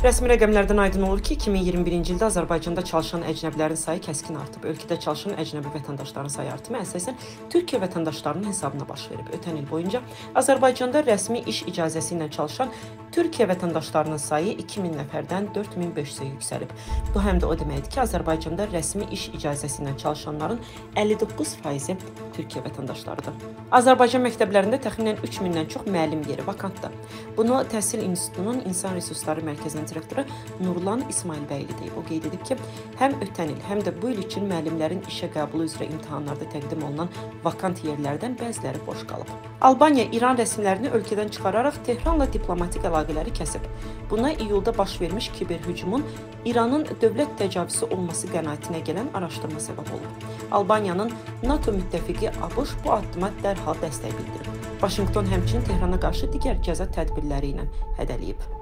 Rəsmi rəqəmlərdən aydın olur ki, 2021-ci ildə Azərbaycanda çalışan əcnəbilərin sayı kəskin artıb. Ölkədə çalışan əcnəbi vətəndaşların sayı artımı əsasən Türkiyə vətəndaşlarının hesabına baş verib. Ötən il boyunca Azərbaycanda rəsmi iş icazəsi ilə çalışan Türkiyə vətəndaşlarının sayı 2000 nəfərdən 4500-ə yüksəlib. Bu həm də o deməkdir ki, Azərbaycanda rəsmi iş icazəsi ilə çalışanların 59%-i Türkiyə vətəndaşlarıdır. Azərbaycan məktəblərində təxminən 3000-dən çox müəllim yeri vakantdır. Bunu Təhsil İnstitutunun İnsan Resursları Mərkəzinin direktoru Nurlan İsmail Beyli deyib. O qeyd edib ki, həm ötən il, həm də bu il üçün müəllimlərin işə qəbulu üzrə imtahanlarda təqdim olunan vakant yerlərdən bəziləri boş qalıb. Albaniya İran rəsmilərini ölkədən çıxararaq Tehranla diplomatik əlaqələri kəsib. Buna iyulda baş vermiş kiberhücumun İranın dövlət təcavüzü olması qənaətinə gələn araşdırma səbəb olub. Albaniyanın NATO müttəfiqi ABŞ bu addıma dərhal dəstək bildirib. Vaşinqton həmçinin Tehrana qarşı digər cəza tədbirləri ilə hədələyib.